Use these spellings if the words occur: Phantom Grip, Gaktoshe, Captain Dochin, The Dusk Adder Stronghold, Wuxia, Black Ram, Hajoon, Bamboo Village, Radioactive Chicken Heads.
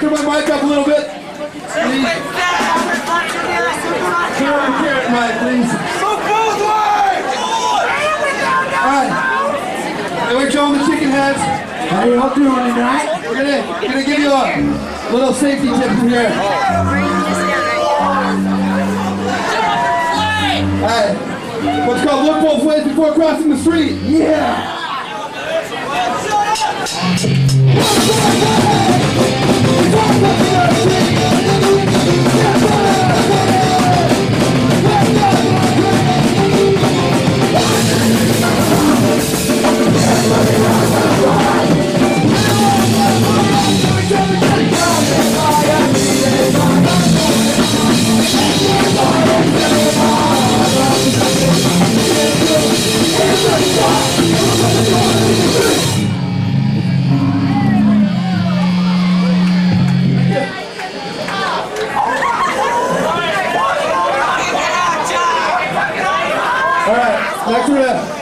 Turn my mic up a little bit. Please. Turn on the carrot mic, please. Alright. We're showing the Chicken Heads. How y'all doing tonight? We're gonna give you a little safety tip from here. Alright. What's called look both ways before crossing the street. Yeah. Alright, back to it.